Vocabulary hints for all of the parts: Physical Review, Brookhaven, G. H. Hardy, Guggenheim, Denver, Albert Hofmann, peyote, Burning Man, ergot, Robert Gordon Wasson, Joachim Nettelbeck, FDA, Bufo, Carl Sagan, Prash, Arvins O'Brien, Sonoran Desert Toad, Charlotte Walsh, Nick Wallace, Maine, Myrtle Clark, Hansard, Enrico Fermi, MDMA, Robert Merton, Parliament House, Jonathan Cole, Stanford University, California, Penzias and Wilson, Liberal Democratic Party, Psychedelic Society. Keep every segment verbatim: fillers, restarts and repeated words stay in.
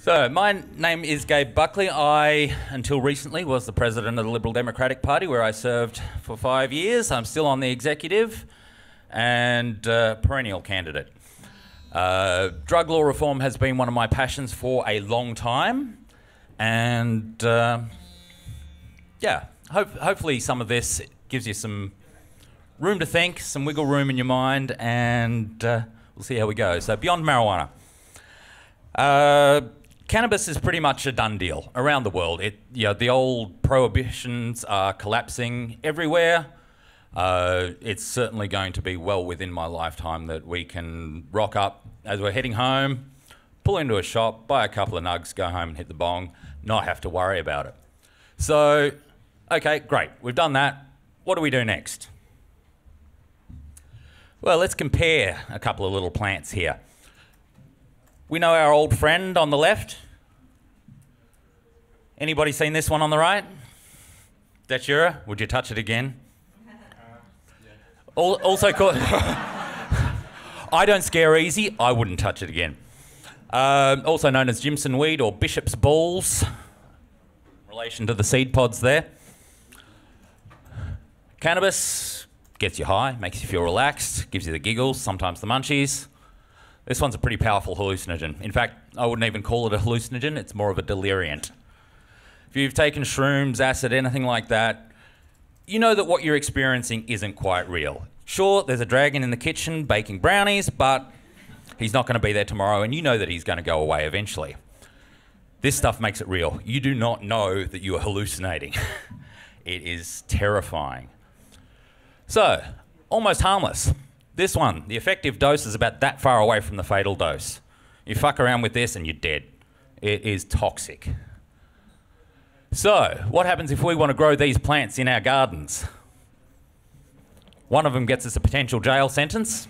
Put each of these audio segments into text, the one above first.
So, my name is Gabe Buckley. I, until recently, was the president of the Liberal Democratic Party, where I served for five years. I'm still on the executive and uh, perennial candidate. Uh, drug law reform has been one of my passions for a long time. And, uh, yeah, hope, hopefully some of this gives you some room to think, some wiggle room in your mind, and uh, we'll see how we go. So, beyond marijuana. Uh, cannabis is pretty much a done deal around the world. It, you know, the old prohibitions are collapsing everywhere. Uh, it's certainly going to be well within my lifetime that we can rock up as we're heading home, pull into a shop, buy a couple of nugs, go home and hit the bong, not have to worry about it. So, okay, great, we've done that. What do we do next? Well, let's compare a couple of little plants here. We know our old friend on the left. Anybody seen this one on the right? Datura, would you touch it again? Also called, I don't scare easy, I wouldn't touch it again. Um, also known as Jimson weed or Bishop's balls, in relation to the seed pods there. Cannabis gets you high, makes you feel relaxed, gives you the giggles, sometimes the munchies. This one's a pretty powerful hallucinogen. In fact, I wouldn't even call it a hallucinogen, it's more of a deliriant. If you've taken shrooms, acid, anything like that, you know that what you're experiencing isn't quite real. Sure, there's a dragon in the kitchen baking brownies, but he's not going to be there tomorrow, and you know that he's going to go away eventually. This stuff makes it real. You do not know that you are hallucinating. It is terrifying. So, almost harmless. This one, the effective dose is about that far away from the fatal dose. You fuck around with this and you're dead. It is toxic. So, what happens if we want to grow these plants in our gardens? One of them gets us a potential jail sentence.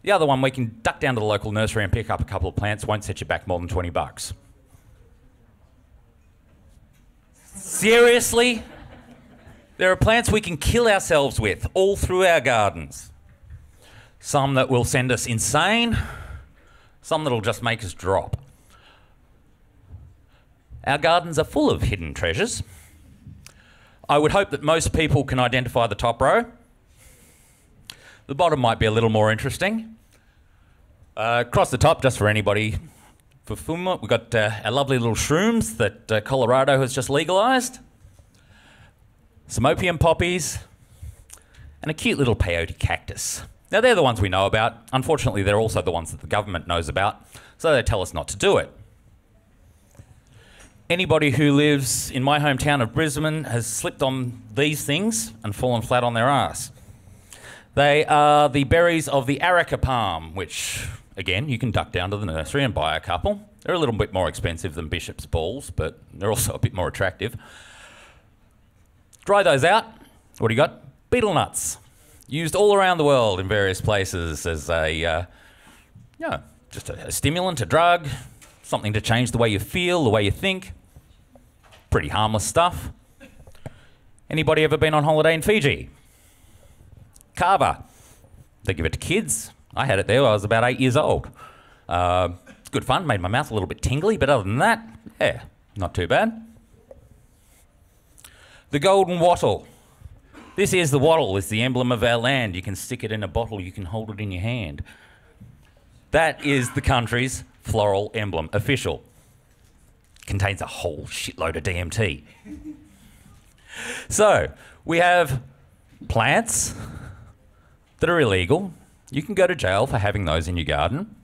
The other one, we can duck down to the local nursery and pick up a couple of plants, won't set you back more than twenty bucks. Seriously? There are plants we can kill ourselves with all through our gardens. Some that will send us insane, some that'll just make us drop. Our gardens are full of hidden treasures. I would hope that most people can identify the top row. The bottom might be a little more interesting. Uh, across the top, just for anybody, for Fuma, we've got uh, our lovely little shrooms that uh, Colorado has just legalised. Some opium poppies, and a cute little peyote cactus. Now, they're the ones we know about. Unfortunately, they're also the ones that the government knows about, so they tell us not to do it. Anybody who lives in my hometown of Brisbane has slipped on these things and fallen flat on their arse. They are the berries of the areca palm, which, again, you can duck down to the nursery and buy a couple. They're a little bit more expensive than Bishop's balls, but they're also a bit more attractive. Dry those out. What do you got? Betel nuts. Used all around the world in various places as a, uh, you know, just a, a stimulant, a drug, something to change the way you feel, the way you think. Pretty harmless stuff. Anybody ever been on holiday in Fiji? Kava. They give it to kids. I had it there when I was about eight years old. Uh, it's good fun, made my mouth a little bit tingly, but other than that, yeah, not too bad. The golden wattle. This is the wattle, it's the emblem of our land. You can stick it in a bottle, you can hold it in your hand. That is the country's floral emblem, official. Contains a whole shitload of D M T. So, we have plants that are illegal. You can go to jail for having those in your garden.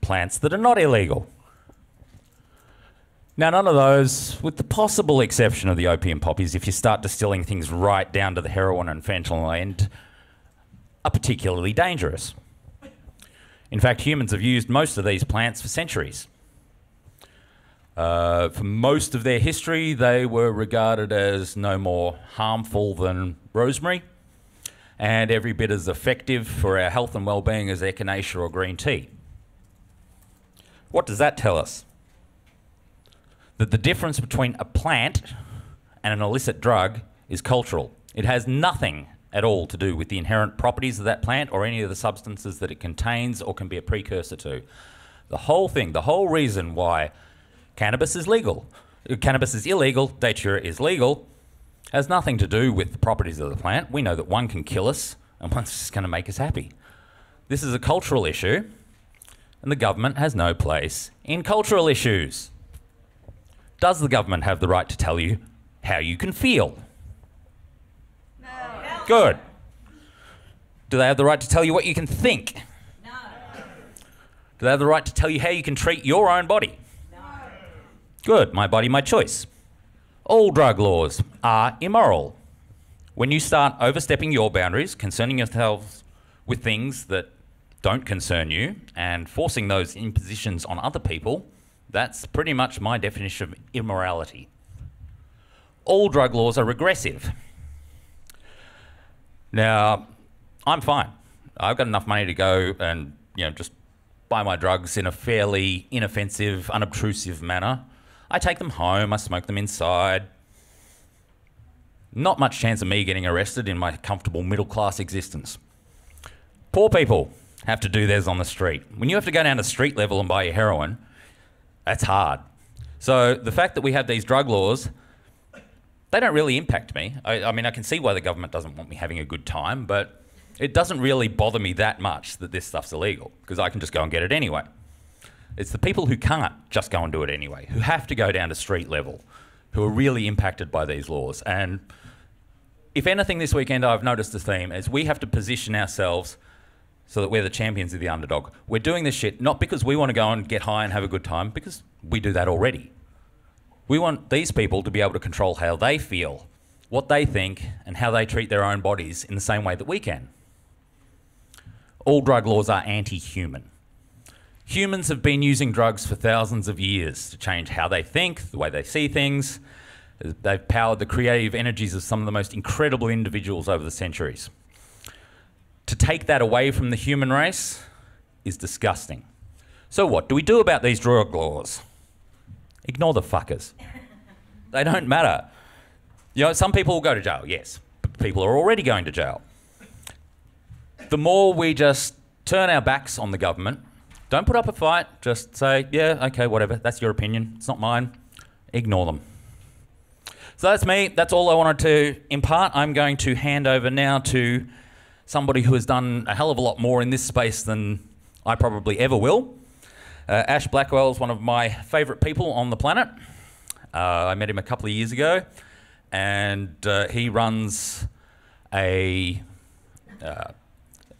Plants that are not illegal. Now, none of those, with the possible exception of the opium poppies, if you start distilling things right down to the heroin and fentanyl end, are particularly dangerous. In fact, humans have used most of these plants for centuries. Uh, for most of their history, they were regarded as no more harmful than rosemary, and every bit as effective for our health and well-being as echinacea or green tea. What does that tell us? That the difference between a plant and an illicit drug is cultural. It has nothing at all to do with the inherent properties of that plant or any of the substances that it contains or can be a precursor to. The whole thing, the whole reason why cannabis is legal, cannabis is illegal, Datura is legal, has nothing to do with the properties of the plant. We know that one can kill us and one's just going to make us happy. This is a cultural issue, and the government has no place in cultural issues. Does the government have the right to tell you how you can feel? No. Good. Do they have the right to tell you what you can think? No. Do they have the right to tell you how you can treat your own body? No. Good. My body, my choice. All drug laws are immoral. When you start overstepping your boundaries, concerning yourselves with things that don't concern you, and forcing those impositions on other people, that's pretty much my definition of immorality. All drug laws are regressive. Now, I'm fine. I've got enough money to go and, you know, just buy my drugs in a fairly inoffensive, unobtrusive manner. I take them home, I smoke them inside. Not much chance of me getting arrested in my comfortable middle-class existence. Poor people have to do theirs on the street. When you have to go down to street level and buy your heroin, that's hard. So the fact that we have these drug laws, they don't really impact me. I, I mean, I can see why the government doesn't want me having a good time, but it doesn't really bother me that much that this stuff's illegal, because I can just go and get it anyway. It's the people who can't just go and do it anyway, who have to go down to street level, who are really impacted by these laws. And if anything this weekend I've noticed the theme is we have to position ourselves so that we're the champions of the underdog. We're doing this shit not because we want to go and get high and have a good time, because we do that already. We want these people to be able to control how they feel, what they think, and how they treat their own bodies in the same way that we can. All drug laws are anti-human. Humans have been using drugs for thousands of years to change how they think, the way they see things. They've powered the creative energies of some of the most incredible individuals over the centuries. To take that away from the human race is disgusting. So what do we do about these drug laws? Ignore the fuckers. They don't matter. You know, some people will go to jail, yes, but people are already going to jail. The more we just turn our backs on the government, don't put up a fight, just say, yeah, okay, whatever, that's your opinion, it's not mine. Ignore them. So that's me, that's all I wanted to impart. I'm going to hand over now to somebody who has done a hell of a lot more in this space than I probably ever will. Uh, Ash Blackwell is one of my favourite people on the planet. Uh, I met him a couple of years ago, and uh, he runs a, uh,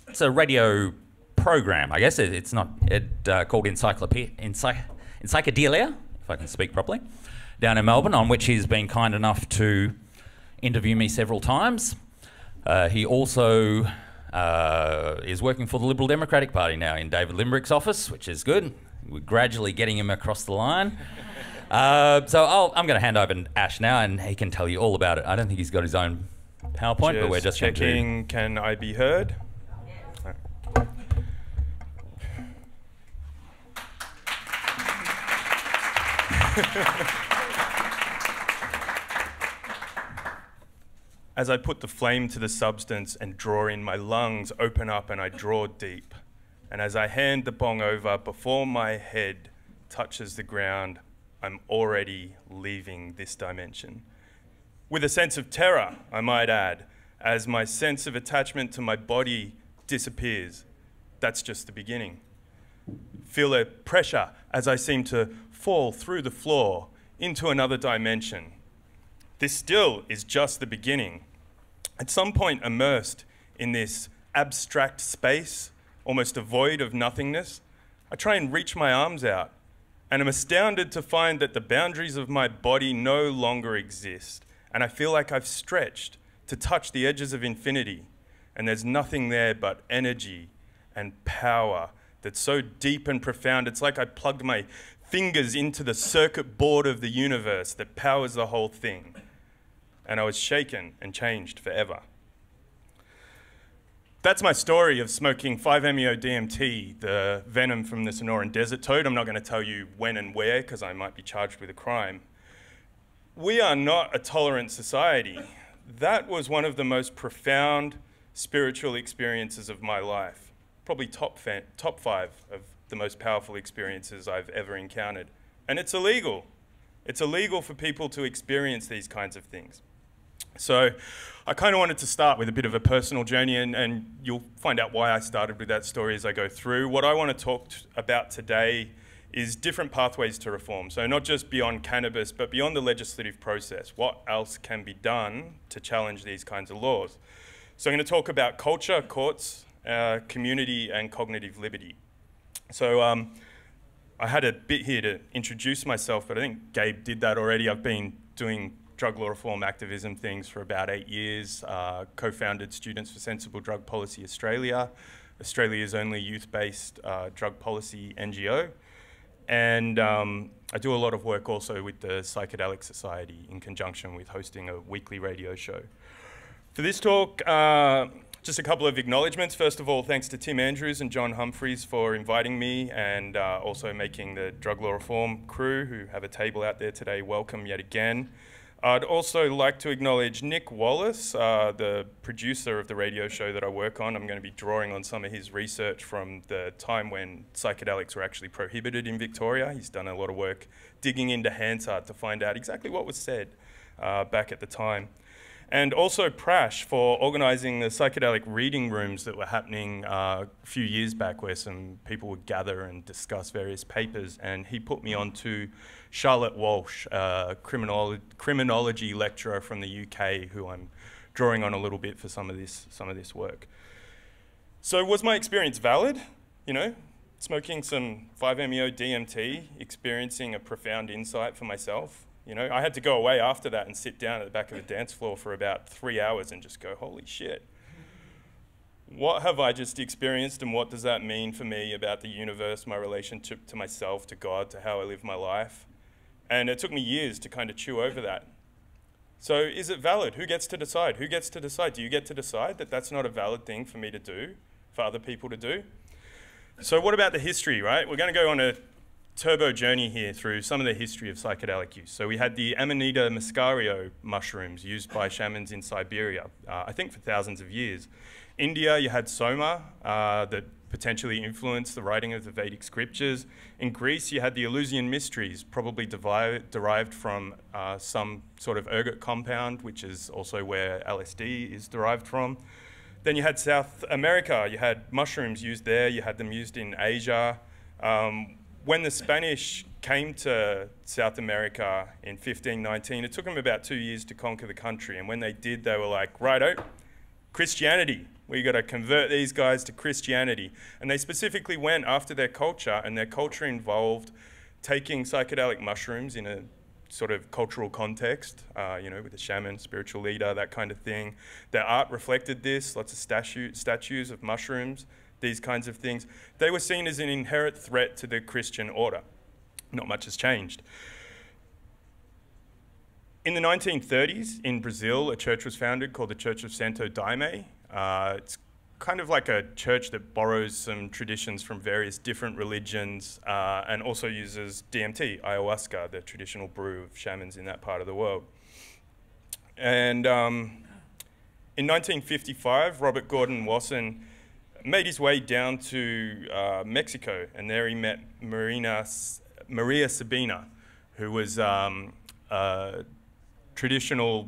it's a radio program, I guess, it, it's not, it, uh, called Encyclopedia, Ency Encyclopedia, if I can speak properly, down in Melbourne, on which he's been kind enough to interview me several times. Uh, he also uh, is working for the Liberal Democratic Party now in David Limbrick's office, which is good. We're gradually getting him across the line. uh, so I'll, I'm going to hand over to Ash now, and he can tell you all about it. I don't think he's got his own PowerPoint, just but we're just checking. Can I be heard? Yes. Right. As I put the flame to the substance and draw in, my lungs open up and I draw deep. And as I hand the bong over, before my head touches the ground, I'm already leaving this dimension. With a sense of terror, I might add, as my sense of attachment to my body disappears. That's just the beginning. Feel a pressure as I seem to fall through the floor into another dimension. This still is just the beginning. At some point, immersed in this abstract space, almost a void of nothingness, I try and reach my arms out, and I'm astounded to find that the boundaries of my body no longer exist, and I feel like I've stretched to touch the edges of infinity, and there's nothing there but energy and power that's so deep and profound. It's like I plugged my fingers into the circuit board of the universe that powers the whole thing. And I was shaken and changed forever. That's my story of smoking five meo D M T, the venom from the Sonoran Desert Toad. I'm not going to tell you when and where, because I might be charged with a crime. We are not a tolerant society. That was one of the most profound spiritual experiences of my life, probably top, fan, top five of the most powerful experiences I've ever encountered. And it's illegal. It's illegal for people to experience these kinds of things. So I kind of wanted to start with a bit of a personal journey, and, and you'll find out why I started with that story as I go through. What I want to talk about today is different pathways to reform. So not just beyond cannabis, but beyond the legislative process. What else can be done to challenge these kinds of laws? So I'm going to talk about culture, courts, uh, community, and cognitive liberty. So um, I had a bit here to introduce myself, but I think Gabe did that already. I've been doing drug law reform activism things for about eight years, uh, co-founded Students for Sensible Drug Policy Australia, Australia's only youth-based uh, drug policy N G O. And um, I do a lot of work also with the Psychedelic Society in conjunction with hosting a weekly radio show. For this talk, uh, just a couple of acknowledgements. First of all, thanks to Tim Andrews and John Humphreys for inviting me, and uh, also making the drug law reform crew, who have a table out there today, welcome yet again. I'd also like to acknowledge Nick Wallace, uh, the producer of the radio show that I work on. I'm going to be drawing on some of his research from the time when psychedelics were actually prohibited in Victoria. He's done a lot of work digging into Hansard to find out exactly what was said uh, back at the time. And also Prash for organising the psychedelic reading rooms that were happening uh, a few years back, where some people would gather and discuss various papers. And he put me on to Charlotte Walsh, a criminolo criminology lecturer from the U K, who I'm drawing on a little bit for some of this, some of this work. So was my experience valid? You know, smoking some five meo D M T, experiencing a profound insight for myself. You know, I had to go away after that and sit down at the back of a dance floor for about three hours and just go, holy shit. What have I just experienced, and what does that mean for me about the universe, my relationship to myself, to God, to how I live my life? And it took me years to kind of chew over that. So is it valid? Who gets to decide? Who gets to decide? Do you get to decide that that's not a valid thing for me to do, for other people to do? So what about the history, right? We're going to go on a turbo journey here through some of the history of psychedelic use. So we had the Amanita muscario mushrooms used by shamans in Siberia, uh, I think for thousands of years. India, you had soma uh, that potentially influenced the writing of the Vedic scriptures. In Greece, you had the Eleusinian mysteries, probably derived from uh, some sort of ergot compound, which is also where L S D is derived from. Then you had South America. You had mushrooms used there. You had them used in Asia. Um, when the Spanish came to South America in fifteen nineteen, it took them about two years to conquer the country. And when they did, they were like, righto, Christianity. We've got to convert these guys to Christianity. And they specifically went after their culture, and their culture involved taking psychedelic mushrooms in a sort of cultural context, uh, you know, with a shaman, spiritual leader, that kind of thing. Their art reflected this, lots of statue, statues of mushrooms, these kinds of things. They were seen as an inherent threat to the Christian order. Not much has changed. In the nineteen thirties, in Brazil, a church was founded called the Church of Santo Daime. Uh, it's kind of like a church that borrows some traditions from various different religions, uh, and also uses D M T, ayahuasca, the traditional brew of shamans in that part of the world. And um, in nineteen fifty-five, Robert Gordon Wasson made his way down to uh, Mexico, and there he met Marina, Maria Sabina, who was um, a traditional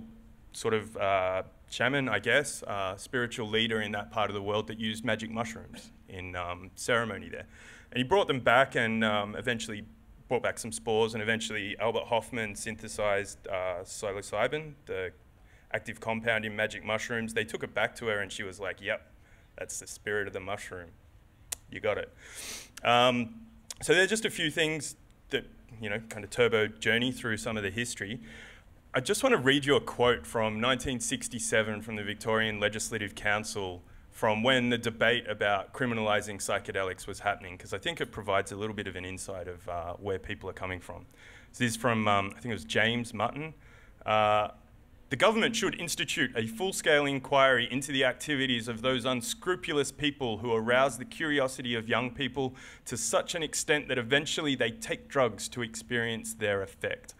sort of uh, shaman, I guess, uh, spiritual leader in that part of the world that used magic mushrooms in um, ceremony there. And he brought them back, and um, eventually brought back some spores, and eventually Albert Hoffman synthesized uh, psilocybin, the active compound in magic mushrooms. They took it back to her, and she was like, yep, that's the spirit of the mushroom. You got it. Um, so there are just a few things that, you know, kind of turbo journey through some of the history. I just want to read you a quote from nineteen sixty-seven from the Victorian Legislative Council, from when the debate about criminalising psychedelics was happening, because I think it provides a little bit of an insight of uh, where people are coming from. So this is from, um, I think it was James Mutton. Uh, the government should institute a full-scale inquiry into the activities of those unscrupulous people who arouse the curiosity of young people to such an extent that eventually they take drugs to experience their effect.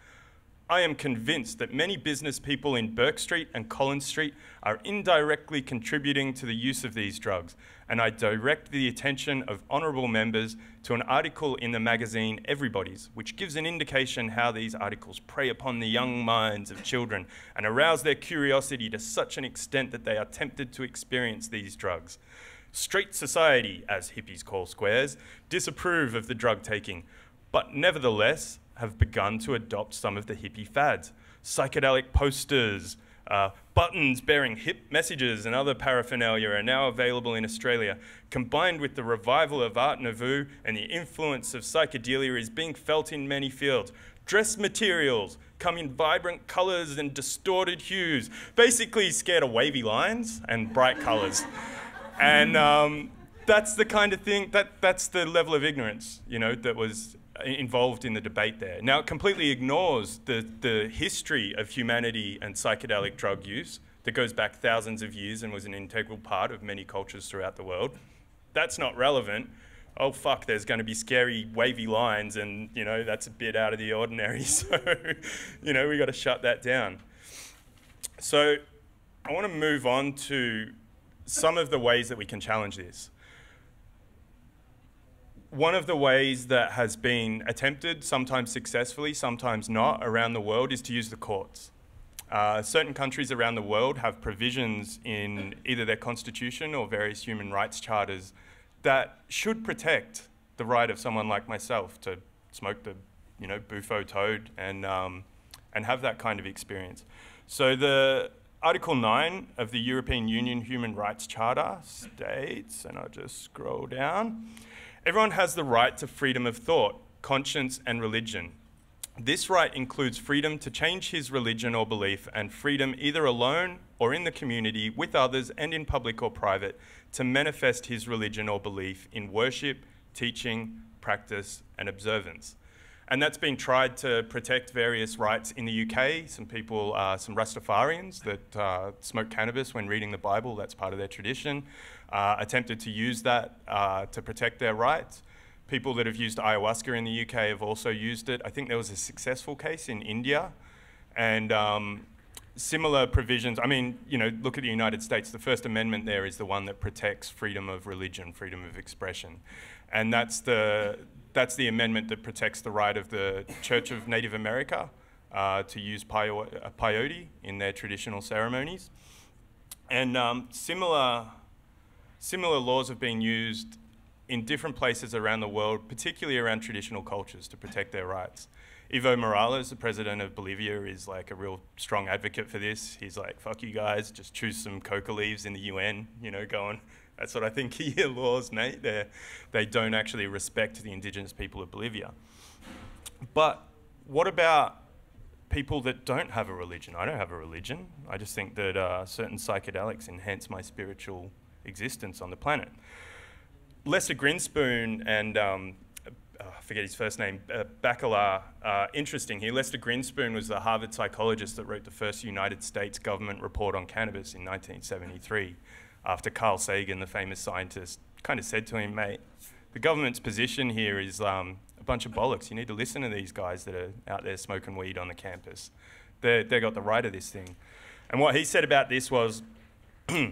I am convinced that many business people in Bourke Street and Collins Street are indirectly contributing to the use of these drugs, and I direct the attention of honourable members to an article in the magazine Everybody's, which gives an indication how these articles prey upon the young minds of children and arouse their curiosity to such an extent that they are tempted to experience these drugs. Street society, as hippies call squares, disapprove of the drug taking, but nevertheless, have begun to adopt some of the hippie fads. Psychedelic posters, uh, buttons bearing hip messages and other paraphernalia are now available in Australia. Combined with the revival of Art Nouveau and the influence of psychedelia is being felt in many fields. Dress materials come in vibrant colours and distorted hues, basically scared of wavy lines and bright colours. And um, that's the kind of thing, that, that's the level of ignorance, you know, that was involved in the debate there. Now, it completely ignores the, the history of humanity and psychedelic drug use that goes back thousands of years and was an integral part of many cultures throughout the world. That's not relevant. Oh, fuck, there's going to be scary, wavy lines and, you know, that's a bit out of the ordinary. So, you know, we got to shut that down. So I want to move on to some of the ways that we can challenge this. One of the ways that has been attempted, sometimes successfully, sometimes not, around the world is to use the courts. Uh, certain countries around the world have provisions in either their constitution or various human rights charters that should protect the right of someone like myself to smoke the, you know, bufo toad and, um, and have that kind of experience. So the Article nine of the European Union Human Rights Charter states, and I'll just scroll down, everyone has the right to freedom of thought, conscience, and religion. This right includes freedom to change his religion or belief, and freedom either alone or in the community, with others, and in public or private, to manifest his religion or belief in worship, teaching, practice, and observance. And that's been tried to protect various rights in the U K. Some people, uh, some Rastafarians that uh, smoke cannabis when reading the Bible, that's part of their tradition, uh, attempted to use that uh, to protect their rights. People that have used ayahuasca in the U K have also used it. I think there was a successful case in India. And um, similar provisions, I mean, you know, look at the United States. The First Amendment there is the one that protects freedom of religion, freedom of expression. And that's the, that's the amendment that protects the right of the Church of Native America uh, to use peyote in their traditional ceremonies. And um, similar, similar laws have been used in different places around the world, particularly around traditional cultures, to protect their rights. Evo Morales, the president of Bolivia, is like a real strong advocate for this. He's like, fuck you guys, just choose some coca leaves in the U N, you know, go on. That's what I think of your laws, mate. They're, they don't actually respect the indigenous people of Bolivia. But what about people that don't have a religion? I don't have a religion. I just think that uh, certain psychedelics enhance my spiritual existence on the planet. Lester Grinspoon and, um, oh, I forget his first name, uh, Bacalar, uh, interesting here. Lester Grinspoon was the Harvard psychologist that wrote the first United States government report on cannabis in nineteen seventy-three. After Carl Sagan, the famous scientist, kind of said to him, mate, the government's position here is um, a bunch of bollocks. You need to listen to these guys that are out there smoking weed on the campus. They're, they got the right of this thing. And what he said about this was, the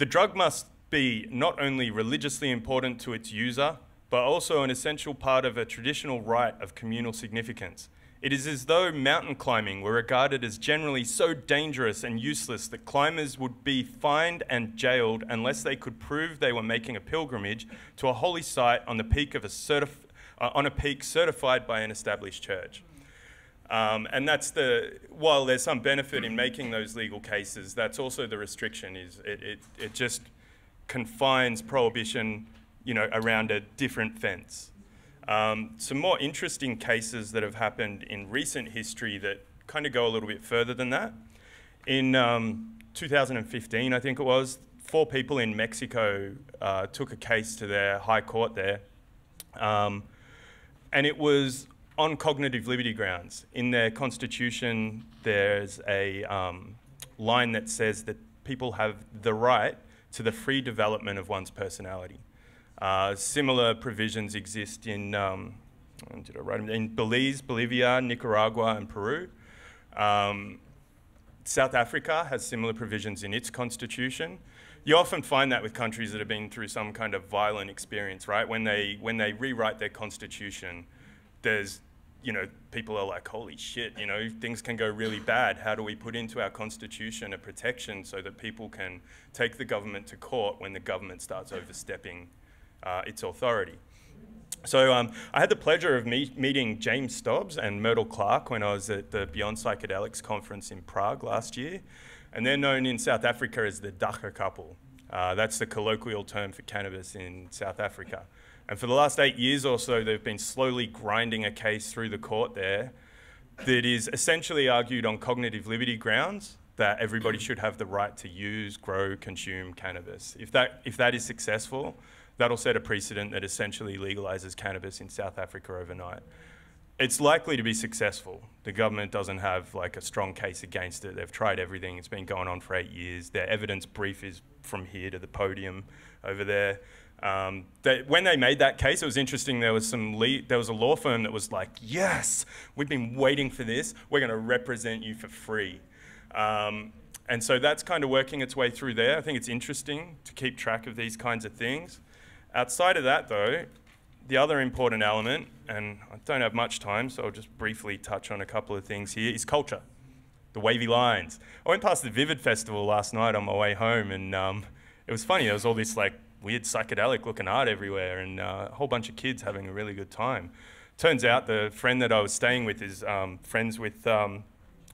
drug must be not only religiously important to its user, but also an essential part of a traditional rite of communal significance. It is as though mountain climbing were regarded as generally so dangerous and useless that climbers would be fined and jailed unless they could prove they were making a pilgrimage to a holy site on the peak of a certif- uh, on a peak certified by an established church. Um, and that's the, while there's some benefit in making those legal cases, that's also the restriction. Is it, it, it just confines prohibition, you know, around a different fence. Um, some more interesting cases that have happened in recent history that kind of go a little bit further than that. In um, two thousand fifteen, I think it was, four people in Mexico uh, took a case to their high court there. Um, and it was on cognitive liberty grounds. In their constitution, there's a um, line that says that people have the right to the free development of one's personality. Uh, similar provisions exist in, um, did I write them? In Belize, Bolivia, Nicaragua, and Peru. Um, South Africa has similar provisions in its constitution. You often find that with countries that have been through some kind of violent experience, right? When they, when they rewrite their constitution, there's, you know, people are like, holy shit, you know, things can go really bad. How do we put into our constitution a protection so that people can take the government to court when the government starts overstepping uh, its authority? So um, I had the pleasure of meet, meeting James Stobbs and Myrtle Clark when I was at the Beyond Psychedelics conference in Prague last year. And they're known in South Africa as the Dacha couple. Uh, that's the colloquial term for cannabis in South Africa. And for the last eight years or so, they've been slowly grinding a case through the court there that is essentially argued on cognitive liberty grounds that everybody should have the right to use, grow, consume cannabis. If that, if that is successful, that'll set a precedent that essentially legalizes cannabis in South Africa overnight. It's likely to be successful. The government doesn't have like a strong case against it. They've tried everything. It's been going on for eight years. Their evidence brief is from here to the podium over there. Um, they, when they made that case, it was interesting. There was some lead, there was a law firm that was like, yes, we've been waiting for this. We're going to represent you for free. Um, and so that's kind of working its way through there. I think it's interesting to keep track of these kinds of things. Outside of that, though, the other important element, and I don't have much time, so I'll just briefly touch on a couple of things here, is culture, the wavy lines. I went past the Vivid Festival last night on my way home, and um, it was funny. There was all this like weird psychedelic-looking art everywhere, and uh, a whole bunch of kids having a really good time. Turns out the friend that I was staying with is um, friends with um,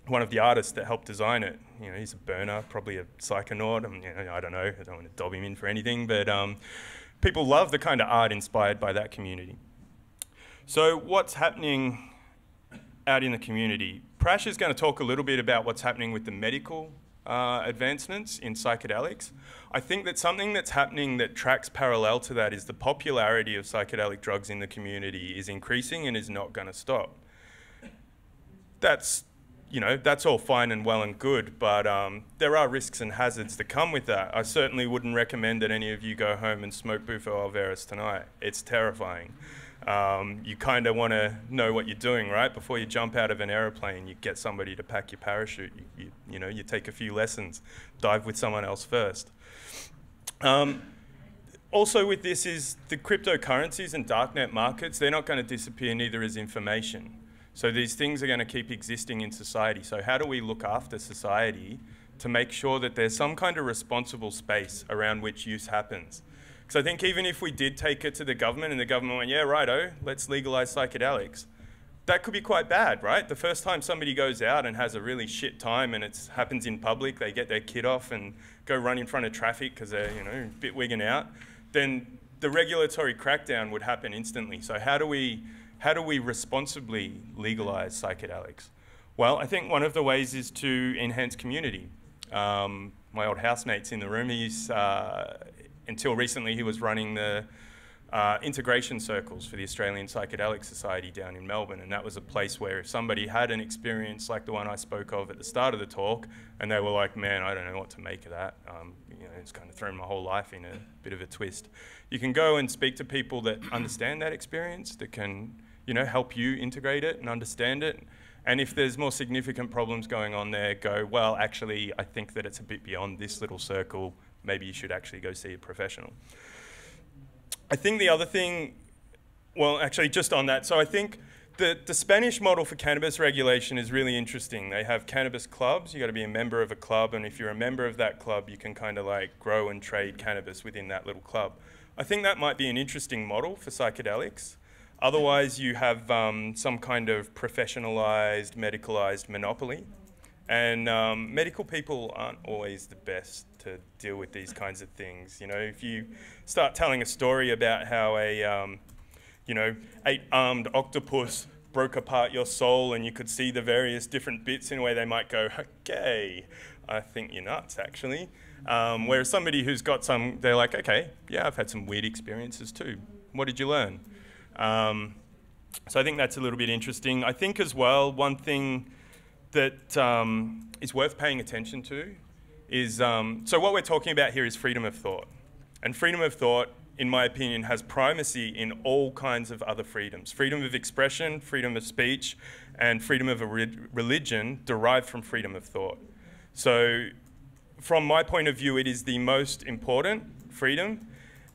one of the artists that helped design it. You know, he's a burner, probably a psychonaut. I mean, you know, I don't know. I don't want to dob him in for anything, but. Um, People love the kind of art inspired by that community. So what's happening out in the community? Prash is going to talk a little bit about what's happening with the medical uh, advancements in psychedelics. I think that something that's happening that tracks parallel to that is the popularity of psychedelic drugs in the community is increasing and is not going to stop. That's, you know, that's all fine and well and good, but um, there are risks and hazards that come with that. I certainly wouldn't recommend that any of you go home and smoke Bufo Alvarez tonight. It's terrifying. Um, you kind of want to know what you're doing, right? Before you jump out of an airplane, you get somebody to pack your parachute. You, you, you know, you take a few lessons. Dive with someone else first. Um, also with this is the cryptocurrencies and darknet markets, they're not going to disappear, neither is information. So these things are going to keep existing in society. So how do we look after society to make sure that there's some kind of responsible space around which use happens? Because I think even if we did take it to the government and the government went, yeah, righto, let's legalize psychedelics, that could be quite bad, right? The first time somebody goes out and has a really shit time and it happens in public, they get their kid off and go run in front of traffic because they're, you know, bit wigging out, then the regulatory crackdown would happen instantly. So how do we... How do we responsibly legalize psychedelics? Well, I think one of the ways is to enhance community. Um, my old housemate's in the room. He's, uh, until recently, he was running the uh, integration circles for the Australian Psychedelic Society down in Melbourne, and that was a place where if somebody had an experience like the one I spoke of at the start of the talk, and they were like, man, I don't know what to make of that. Um, you know, it's kind of thrown my whole life in a bit of a twist. You can go and speak to people that understand that experience, that can, you know, help you integrate it and understand it. And if there's more significant problems going on there, go, well, actually, I think that it's a bit beyond this little circle. Maybe you should actually go see a professional. I think the other thing, well, actually, just on that. So I think the, the Spanish model for cannabis regulation is really interesting. They have cannabis clubs. You've got to be a member of a club. And if you're a member of that club, you can kind of like grow and trade cannabis within that little club. I think that might be an interesting model for psychedelics. Otherwise, you have um, some kind of professionalized, medicalized monopoly. And um, medical people aren't always the best to deal with these kinds of things. You know, if you start telling a story about how a, um, you know, eight-armed octopus broke apart your soul and you could see the various different bits in a way, they might go, okay, I think you're nuts, actually. Um, whereas somebody who's got some, they're like, okay, yeah, I've had some weird experiences too. What did you learn? Um, so I think that's a little bit interesting. I think as well, one thing that um, is worth paying attention to is, um, so what we're talking about here is freedom of thought. And freedom of thought in my opinion, has primacy in all kinds of other freedoms. Freedom of expression, freedom of speech, and freedom of religion derived from freedom of thought. So from my point of view, it is the most important freedom.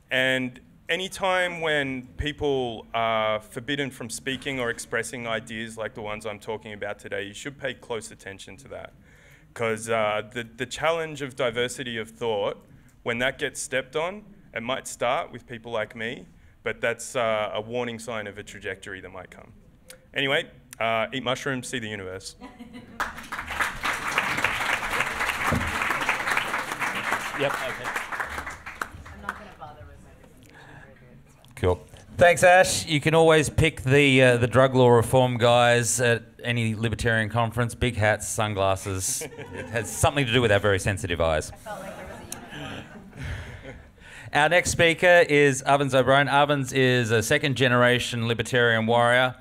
And any time when people are forbidden from speaking or expressing ideas like the ones I'm talking about today, you should pay close attention to that. Because uh, the, the challenge of diversity of thought, when that gets stepped on, it might start with people like me, but that's uh, a warning sign of a trajectory that might come. Anyway, uh, eat mushrooms, see the universe. Yep, okay. I'm not going to bother with my presentation. Cool. Thanks, Ash. You can always pick the uh, the drug law reform guys at any libertarian conference. Big hats, sunglasses. It has something to do with our very sensitive eyes. I felt like there was a universe. Our next speaker is Arvins O'Brien. Arvins is a second-generation libertarian warrior,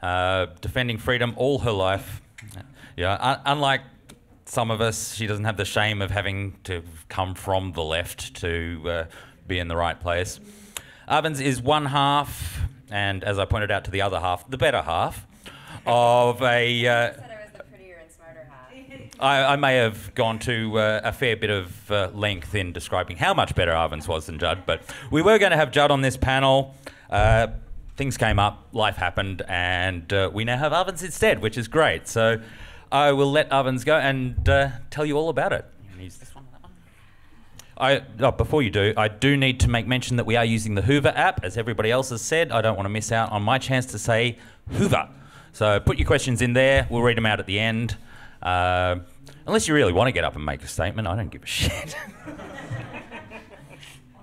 uh, defending freedom all her life. Yeah, un unlike some of us, she doesn't have the shame of having to come from the left to uh, be in the right place. Arvins is one half, and as I pointed out to the other half, the better half, of a... Uh, I said I was the prettier and smarter half. I, I may have gone to uh, a fair bit of uh, length in describing how much better Arvins was than Judd, but we were going to have Judd on this panel. Uh, things came up, life happened, and uh, we now have Arvins instead, which is great. So I will let Arvins go and uh, tell you all about it. You can use this one. I, oh, before you do, I do need to make mention that we are using the Hoover app. As everybody else has said, I don't want to miss out on my chance to say Hoover. So put your questions in there. We'll read them out at the end. Uh, unless you really want to get up and make a statement. I don't give a shit.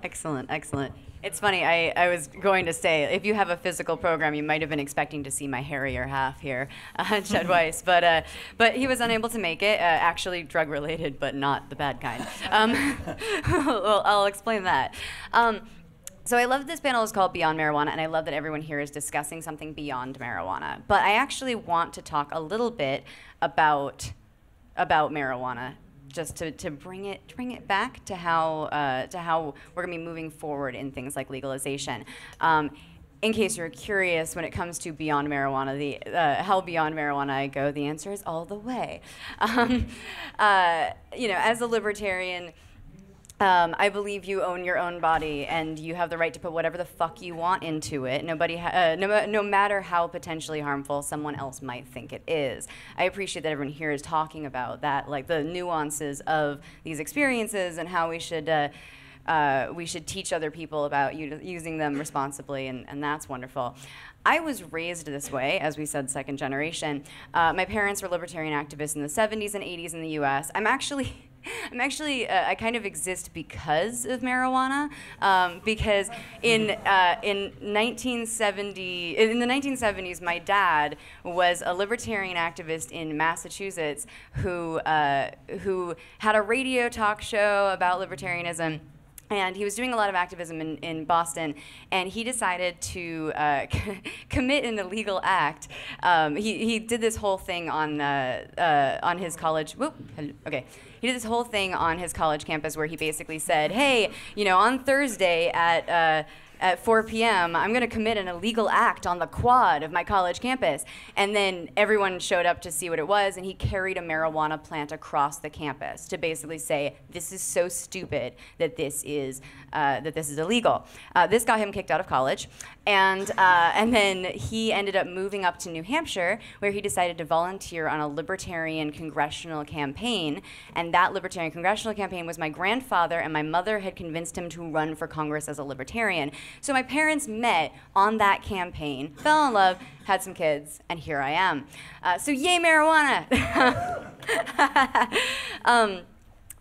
Excellent, excellent. It's funny, I, I was going to say, if you have a physical program, you might have been expecting to see my hairier half here, uh, Chad Weiss, but, uh, but he was unable to make it, uh, actually drug-related, but not the bad kind. Um, well, I'll explain that. Um, So I love that this panel is called Beyond Marijuana, and I love that everyone here is discussing something beyond marijuana. But I actually want to talk a little bit about, about marijuana, just to, to bring it bring it back to how uh, to how we're gonna be moving forward in things like legalization. Um, in case you're curious, when it comes to beyond marijuana, the uh, how beyond marijuana I go, the answer is all the way. Um, uh, you know, as a libertarian, Um, I believe you own your own body, and you have the right to put whatever the fuck you want into it. Nobody, ha uh, no, no matter how potentially harmful someone else might think it is. I appreciate that everyone here is talking about that, like the nuances of these experiences and how we should, uh, uh, we should teach other people about using them responsibly, and, and that's wonderful. I was raised this way, as we said, second generation. Uh, my parents were libertarian activists in the seventies and eighties in the U S I'm actually. I'm actually, uh, I kind of exist because of marijuana, um, because in, uh, in, nineteen seventy, in the nineteen seventies, my dad was a libertarian activist in Massachusetts who, uh, who had a radio talk show about libertarianism. And he was doing a lot of activism in, in Boston, and he decided to uh, commit an illegal act. Um, he, he did this whole thing on, uh, uh, on his college, whoop, okay. He did this whole thing on his college campus where he basically said, hey, you know, on Thursday at, uh, at four P M, I'm gonna commit an illegal act on the quad of my college campus. And then everyone showed up to see what it was, and he carried a marijuana plant across the campus to basically say, this is so stupid that this is, uh, that this is illegal. Uh, this got him kicked out of college. And, uh, and then he ended up moving up to New Hampshire, where he decided to volunteer on a libertarian congressional campaign. And that libertarian congressional campaign was my grandfather and my mother had convinced him to run for Congress as a libertarian. So my parents met on that campaign, fell in love, had some kids, and here I am. Uh, so yay, marijuana! um,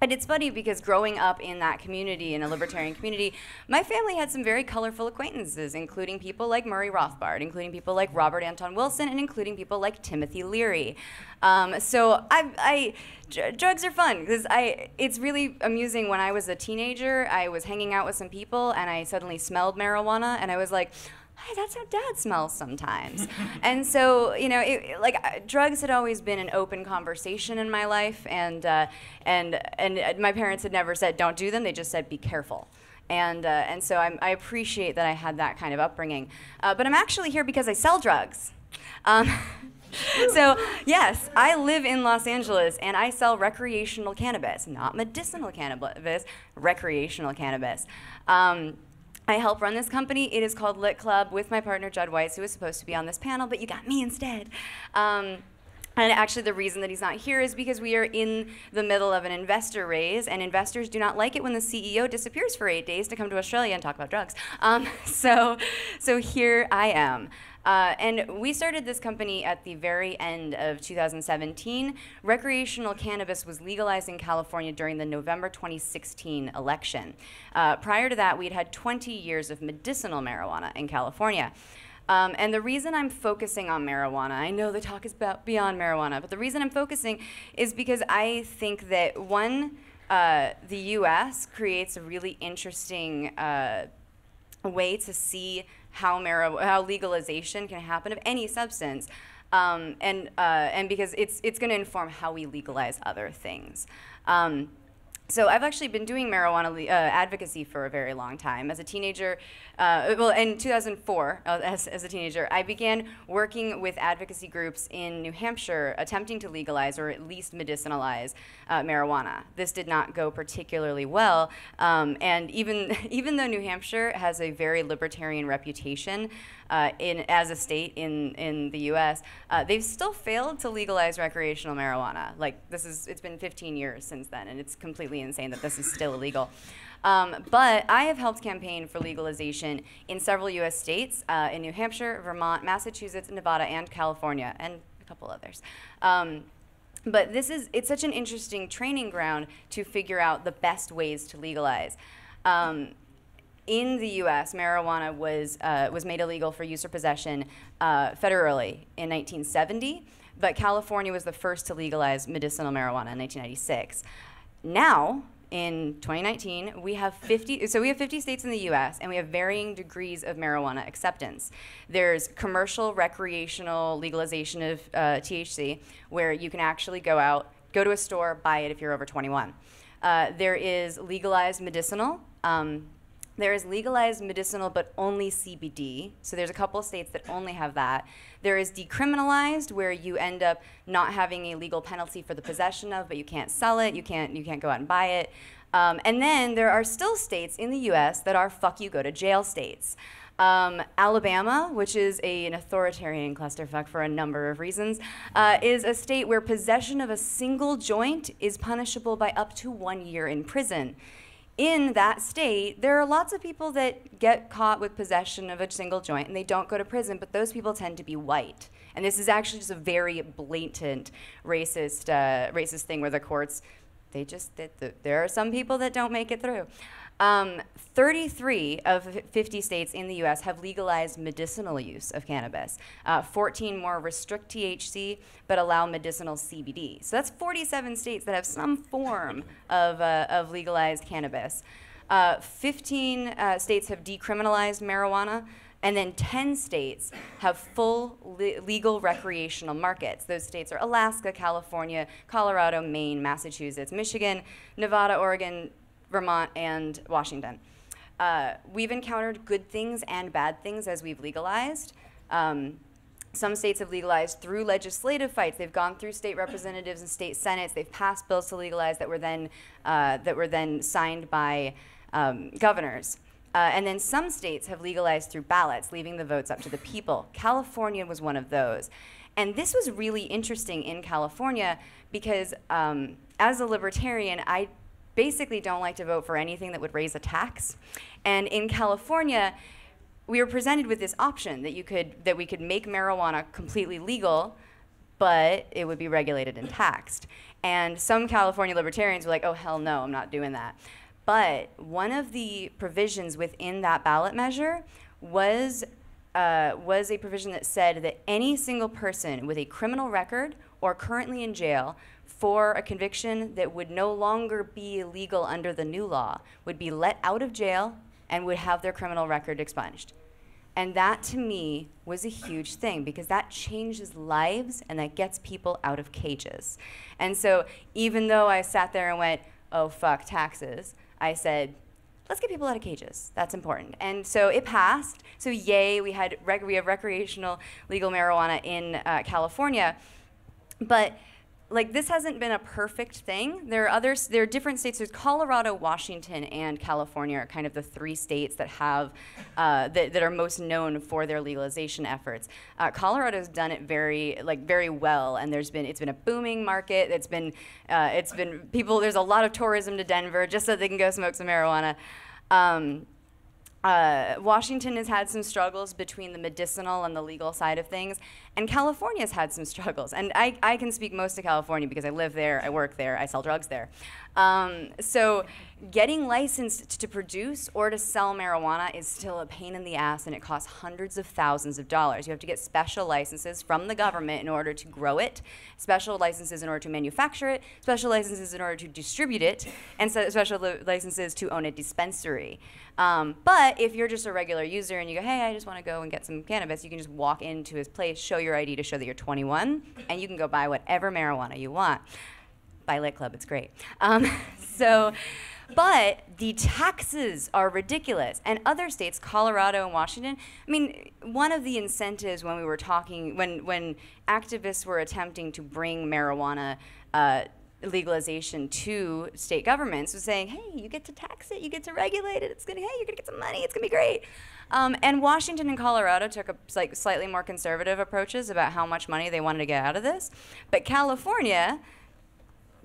And it's funny because growing up in that community, in a libertarian community, my family had some very colorful acquaintances, including people like Murray Rothbard, including people like Robert Anton Wilson, and including people like Timothy Leary. Um, so I, I dr drugs are fun because I. It's really amusing. When I was a teenager, I was hanging out with some people, and I suddenly smelled marijuana, and I was like, hey, that's how Dad smells sometimes. And so, you know, it, like uh, drugs had always been an open conversation in my life, and uh, and and my parents had never said don't do them. They just said be careful. And, uh, and so I'm, I appreciate that I had that kind of upbringing. Uh, but I'm actually here because I sell drugs. Um, so yes, I live in Los Angeles, and I sell recreational cannabis, not medicinal cannabis, recreational cannabis. Um, I help run this company. It is called Lit Club, with my partner, Judd Weiss, who was supposed to be on this panel, but you got me instead. Um, And actually, the reason that he's not here is because we are in the middle of an investor raise, and investors do not like it when the C E O disappears for eight days to come to Australia and talk about drugs. Um, so, so here I am. Uh, and we started this company at the very end of two thousand seventeen. Recreational cannabis was legalized in California during the November twenty sixteen election. Uh, prior to that, we'd had twenty years of medicinal marijuana in California. Um, and the reason I'm focusing on marijuana, I know the talk is about beyond marijuana, but the reason I'm focusing is because I think that, one, uh, the U S creates a really interesting uh, way to see how, how legalization can happen of any substance, um, and, uh, and because it's, it's going to inform how we legalize other things. Um, So I've actually been doing marijuana uh, advocacy for a very long time. As a teenager, uh, well, in two thousand four, uh, as, as a teenager, I began working with advocacy groups in New Hampshire attempting to legalize, or at least medicinalize, uh, marijuana. This did not go particularly well, um, and even, even though New Hampshire has a very libertarian reputation uh, in, as a state in, in the U S, uh, they've still failed to legalize recreational marijuana. Like, this is, it's been fifteen years since then, and it's completely insane that this is still illegal. Um, but I have helped campaign for legalization in several U S states, uh, in New Hampshire, Vermont, Massachusetts, Nevada, and California, and a couple others. Um, but this is, it's such an interesting training ground to figure out the best ways to legalize. Um, In the U S, marijuana was, uh, was made illegal for use or possession uh, federally in nineteen seventy, but California was the first to legalize medicinal marijuana in nineteen ninety-six. Now, in twenty nineteen, we have fifty, so we have fifty states in the U S, and we have varying degrees of marijuana acceptance. There's commercial, recreational legalization of uh, T H C, where you can actually go out, go to a store, buy it if you're over twenty-one. Uh, there is legalized medicinal. Um, There is legalized medicinal, but only C B D. So there's a couple of states that only have that. There is decriminalized, where you end up not having a legal penalty for the possession of, but you can't sell it, you can't, you can't go out and buy it. Um, and then there are still states in the U S that are fuck you, go to jail states. Um, Alabama, which is a, an authoritarian clusterfuck for a number of reasons, uh, is a state where possession of a single joint is punishable by up to one year in prison. In that state, there are lots of people that get caught with possession of a single joint and they don't go to prison, but those people tend to be white. And this is actually just a very blatant racist, uh, racist thing where the courts, they just, they, there are some people that don't make it through. Um, thirty-three of fifty states in the U S have legalized medicinal use of cannabis. Uh, fourteen more restrict T H C, but allow medicinal C B D. So that's forty-seven states that have some form of, uh, of legalized cannabis. Uh, fifteen states have decriminalized marijuana, and then ten states have full le legal recreational markets. Those states are Alaska, California, Colorado, Maine, Massachusetts, Michigan, Nevada, Oregon, Vermont, and Washington. Uh, we've encountered good things and bad things as we've legalized. Um, some states have legalized through legislative fights. They've gone through state representatives and state senates. They've passed bills to legalize that were then, uh, that were then signed by um, governors. Uh, and then some states have legalized through ballots, leaving the votes up to the people. California was one of those. And this was really interesting in California because um, as a libertarian, I basically don't like to vote for anything that would raise a tax. And in California, we were presented with this option that you could, that we could make marijuana completely legal, but it would be regulated and taxed. And some California libertarians were like, oh, hell no, I'm not doing that. But one of the provisions within that ballot measure was, uh, was a provision that said that any single person with a criminal record or currently in jail for a conviction that would no longer be illegal under the new law would be let out of jail and would have their criminal record expunged. And that, to me, was a huge thing, because that changes lives and that gets people out of cages. And so even though I sat there and went, oh, fuck taxes, I said, let's get people out of cages. That's important. And so it passed. So yay, we had rec we have recreational legal marijuana in uh, California. But like this hasn't been a perfect thing. There are others, there are different states. There's Colorado, Washington, and California are kind of the three states that have, uh, that, that are most known for their legalization efforts. Uh, Colorado's done it very, like very well, and there's been, it's been a booming market. It's been, uh, it's been people, there's a lot of tourism to Denver just so they can go smoke some marijuana. Um, Uh, Washington has had some struggles between the medicinal and the legal side of things, and California's had some struggles. And I, I can speak most to California because I live there, I work there, I sell drugs there. Um, so getting licensed to produce or to sell marijuana is still a pain in the ass, and it costs hundreds of thousands of dollars. You have to get special licenses from the government in order to grow it, special licenses in order to manufacture it, special licenses in order to distribute it, and so special li licenses to own a dispensary. Um, but if you're just a regular user and you go, hey, I just want to go and get some cannabis, you can just walk into his place, show your I D to show that you're twenty-one, and you can go buy whatever marijuana you want. By Lit Club, it's great. Um, so. But the taxes are ridiculous. And other states, Colorado and Washington, I mean, one of the incentives when we were talking, when, when activists were attempting to bring marijuana uh, legalization to state governments was saying, hey, you get to tax it, you get to regulate it, it's gonna, hey, you're gonna get some money, it's gonna be great. Um, and Washington and Colorado took a, like, slightly more conservative approaches about how much money they wanted to get out of this. But California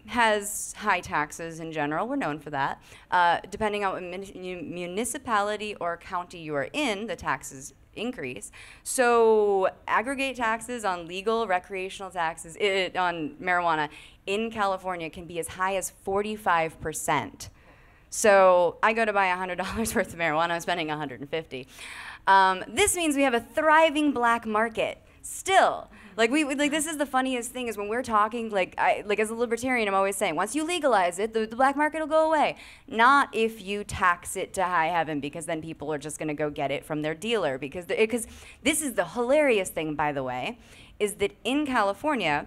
has high taxes in general. We're known for that. Uh, depending on what mun municipality or county you are in, the taxes increase. So aggregate taxes on legal recreational taxes it, on marijuana in California can be as high as forty-five percent. So I go to buy one hundred dollars worth of marijuana, I'm spending one hundred fifty dollars. Um, this means we have a thriving black market still. Like we, we like this is the funniest thing is when we're talking like I like as a libertarian I'm always saying once you legalize it the, the black market will go away. Not if you tax it to high heaven, because then people are just going to go get it from their dealer, because because this is the hilarious thing, by the way, is that in California,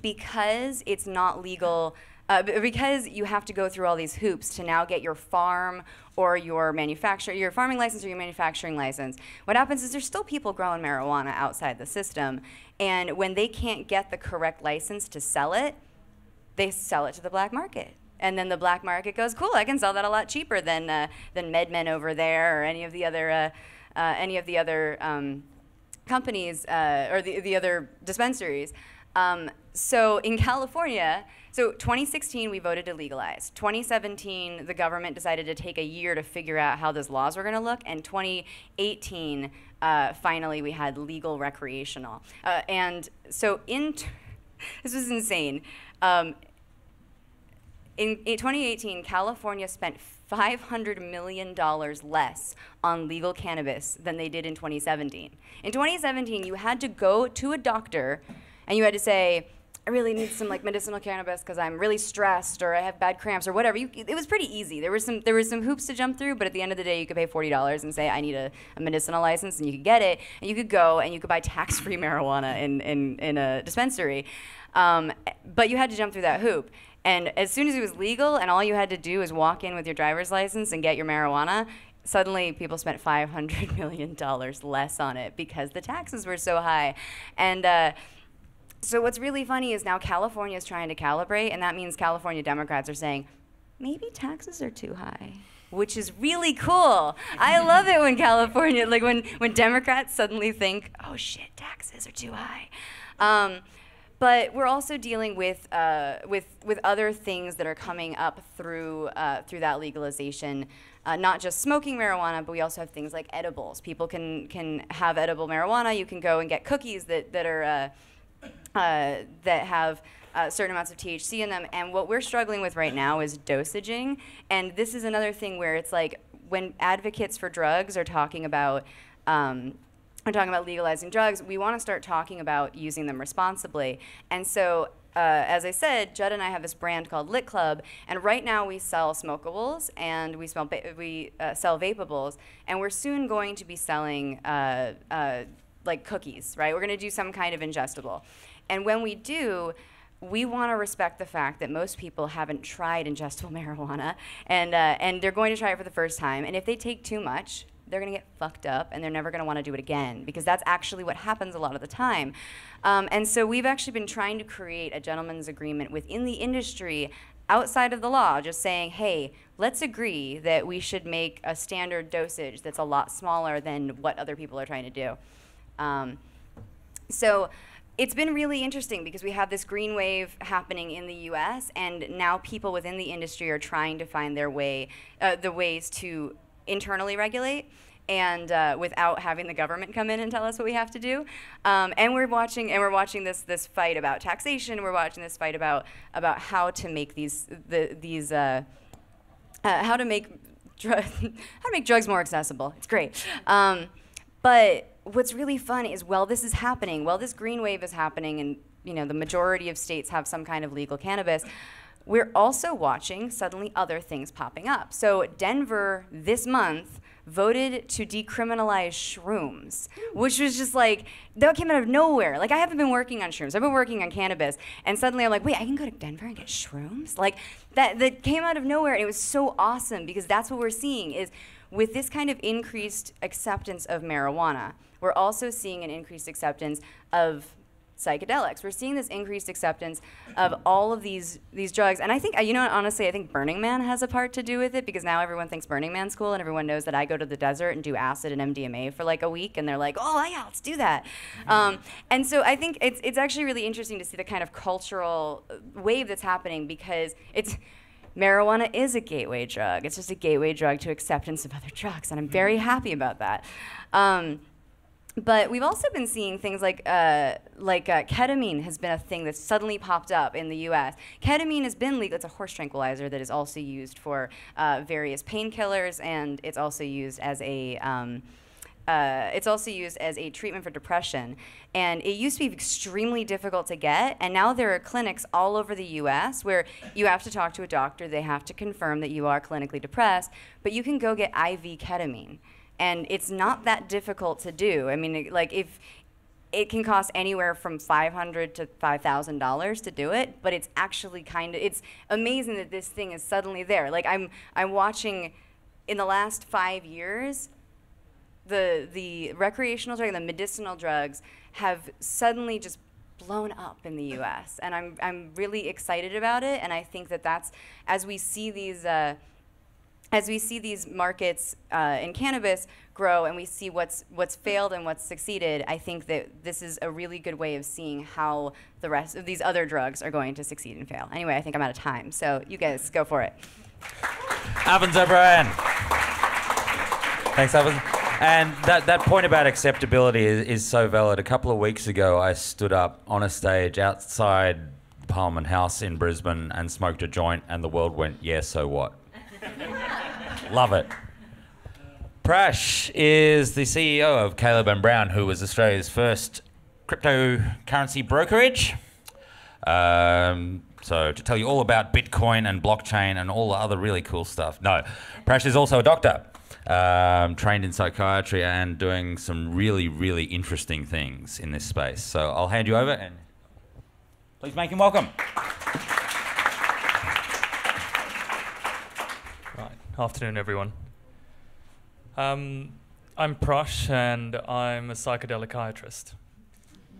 because it's not legal, uh, because you have to go through all these hoops to now get your farm or your manufacture, your farming license or your manufacturing license, what happens is there's still people growing marijuana outside the system, and when they can't get the correct license to sell it, they sell it to the black market. And then the black market goes, cool, I can sell that a lot cheaper than, uh, than MedMen over there or any of the other, uh, uh, any of the other um, companies uh, or the, the other dispensaries. Um, so in California, so twenty sixteen we voted to legalize. twenty seventeen the government decided to take a year to figure out how those laws were going to look, and twenty eighteen uh, finally we had legal recreational. Uh, and so in t this was insane. Um, in, in twenty eighteen, California spent five hundred million dollars less on legal cannabis than they did in twenty seventeen. In twenty seventeen, you had to go to a doctor and you had to say, I really need some like medicinal cannabis because I'm really stressed or I have bad cramps or whatever. You, it was pretty easy. There were some there were some hoops to jump through, but at the end of the day, you could pay forty dollars and say, I need a, a medicinal license, and you could get it. And you could go and you could buy tax-free marijuana in, in, in a dispensary. Um, but you had to jump through that hoop. And as soon as it was legal and all you had to do is walk in with your driver's license and get your marijuana, suddenly people spent five hundred million dollars less on it because the taxes were so high. And uh, so what's really funny is now California is trying to calibrate, and that means California Democrats are saying, maybe taxes are too high, which is really cool. I love it when California, like when, when Democrats suddenly think, oh shit, taxes are too high. Um, but we're also dealing with, uh, with, with other things that are coming up through, uh, through that legalization. Uh, not just smoking marijuana, but we also have things like edibles. People can, can have edible marijuana. You can go and get cookies that, that are, uh, Uh, that have uh, certain amounts of T H C in them. And what we're struggling with right now is dosaging. And this is another thing where it's like when advocates for drugs are talking about um, are talking about legalizing drugs, we want to start talking about using them responsibly. And so Uh, as I said, Judd and I have this brand called Lit Club, and right now we sell smokables and we, smell ba we uh, sell vapables, and we're soon going to be selling uh, uh, like cookies, right? We're gonna do some kind of ingestible. And when we do, we want to respect the fact that most people haven't tried ingestible marijuana, and, uh, and they're going to try it for the first time. And if they take too much, they're going to get fucked up, and they're never going to want to do it again, because that's actually what happens a lot of the time. Um, and so we've actually been trying to create a gentleman's agreement within the industry outside of the law, just saying, hey, let's agree that we should make a standard dosage that's a lot smaller than what other people are trying to do. Um, so it's been really interesting, because we have this green wave happening in the U S, and now people within the industry are trying to find their way, uh, the ways to internally regulate, and uh, without having the government come in and tell us what we have to do. Um, and we're watching, and we're watching this this fight about taxation. We're watching this fight about about how to make these the these uh, uh, how to make dr how to make drugs more accessible. It's great, um, but what's really fun is, well, this is happening. Well, this green wave is happening, and you know the majority of states have some kind of legal cannabis. We're also watching suddenly other things popping up. So Denver this month voted to decriminalize shrooms, which was just like, that came out of nowhere. Like, I haven't been working on shrooms. I've been working on cannabis. And suddenly I'm like, wait, I can go to Denver and get shrooms? Like, that, that came out of nowhere, and it was so awesome, because that's what we're seeing is, with this kind of increased acceptance of marijuana, we're also seeing an increased acceptance of psychedelics. We're seeing this increased acceptance of all of these these drugs, and I think, you know, honestly, I think Burning Man has a part to do with it, because now everyone thinks Burning Man's cool, and everyone knows that I go to the desert and do acid and M D M A for like a week, and they're like, oh yeah, let's do that. Um, and so I think it's it's actually really interesting to see the kind of cultural wave that's happening, because it's marijuana is a gateway drug. It's just a gateway drug to acceptance of other drugs, and I'm very happy about that. Um, But we've also been seeing things like uh, like uh, ketamine has been a thing that's suddenly popped up in the U S. Ketamine has been legal. It's a horse tranquilizer that is also used for uh, various painkillers, and it's also used as a um, uh, it's also used as a treatment for depression. And it used to be extremely difficult to get, and now there are clinics all over the U S where you have to talk to a doctor. They have to confirm that you are clinically depressed, but you can go get I V ketamine. And it's not that difficult to do. I mean, like, if it can cost anywhere from five hundred dollars to five thousand dollars to do it, but it's actually kind of, it's amazing that this thing is suddenly there. Like, I'm, I'm watching, in the last five years, the, the recreational drugs, the medicinal drugs have suddenly just blown up in the U S, and I'm, I'm really excited about it, and I think that that's, as we see these, uh, As we see these markets uh, in cannabis grow, and we see what's what's failed and what's succeeded, I think that this is a really good way of seeing how the rest of these other drugs are going to succeed and fail. Anyway, I think I'm out of time, so you guys go for it. Evans O'Brien. Thanks, Evans. And that, that point about acceptability is, is so valid. A couple of weeks ago, I stood up on a stage outside Parliament House in Brisbane and smoked a joint, and the world went, yeah, so what? Love it. Prash is the C E O of Caleb and Brown, who was Australia's first cryptocurrency brokerage. Um, so to tell you all about Bitcoin and blockchain and all the other really cool stuff. No, Prash is also a doctor, um, trained in psychiatry and doing some really, really interesting things in this space. So I'll hand you over, and please make him welcome. Afternoon, everyone. Um, I'm Prash, and I'm a psychedelichiatrist.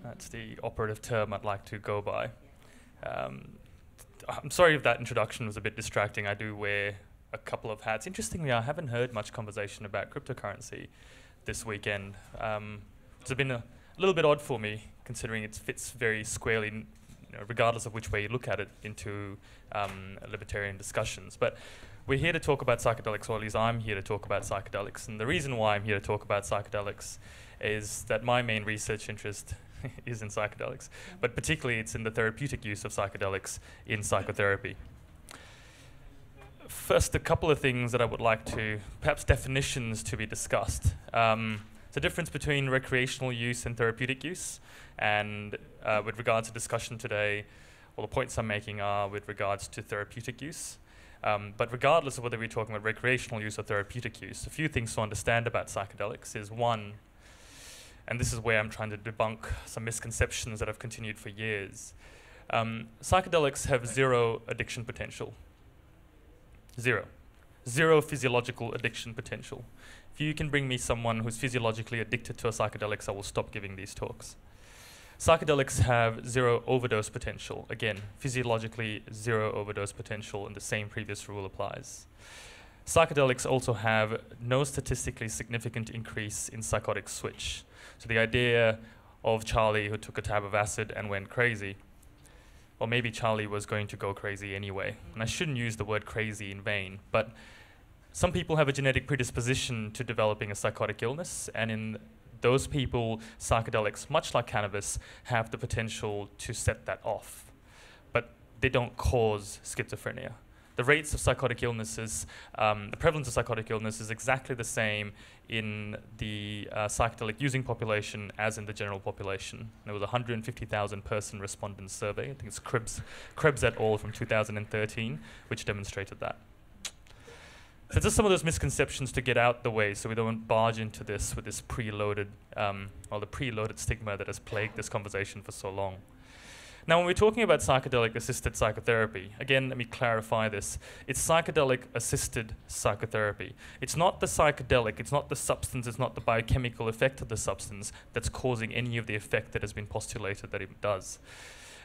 That's the operative term I'd like to go by. Um, I'm sorry if that introduction was a bit distracting. I do wear a couple of hats. Interestingly, I haven't heard much conversation about cryptocurrency this weekend. Um, it's been a little bit odd for me, considering it fits very squarely, you know, regardless of which way you look at it, into um, libertarian discussions. But we're here to talk about psychedelics, or at least I'm here to talk about psychedelics. And the reason why I'm here to talk about psychedelics is that my main research interest is in psychedelics, but particularly it's in the therapeutic use of psychedelics in psychotherapy. First, a couple of things that I would like to, perhaps definitions to be discussed. Um, the difference between recreational use and therapeutic use, and uh, with regards to discussion today, well, the points I'm making are with regards to therapeutic use. Um, but regardless of whether we're talking about recreational use or therapeutic use, a few things to understand about psychedelics is, one, and this is where I'm trying to debunk some misconceptions that have continued for years, Um, psychedelics have zero addiction potential. Zero. Zero physiological addiction potential. If you can bring me someone who's physiologically addicted to a psychedelics, I will stop giving these talks. Psychedelics have zero overdose potential. Again, physiologically zero overdose potential, and the same previous rule applies. Psychedelics also have no statistically significant increase in psychotic switch. So the idea of Charlie who took a tab of acid and went crazy, or maybe Charlie was going to go crazy anyway. And I shouldn't use the word crazy in vain, but some people have a genetic predisposition to developing a psychotic illness, and in those people, psychedelics, much like cannabis, have the potential to set that off. But they don't cause schizophrenia. The rates of psychotic illnesses, um, the prevalence of psychotic illness is exactly the same in the uh, psychedelic using population as in the general population. And there was a one hundred fifty thousand person respondent survey, I think it's Krebs, Krebs et al. From two thousand thirteen, which demonstrated that. So just some of those misconceptions to get out the way so we don't barge into this with this preloaded, um, or the preloaded stigma that has plagued this conversation for so long. Now, when we're talking about psychedelic-assisted psychotherapy, again, let me clarify this. It's psychedelic-assisted psychotherapy. It's not the psychedelic, it's not the substance, it's not the biochemical effect of the substance that's causing any of the effect that has been postulated that it does.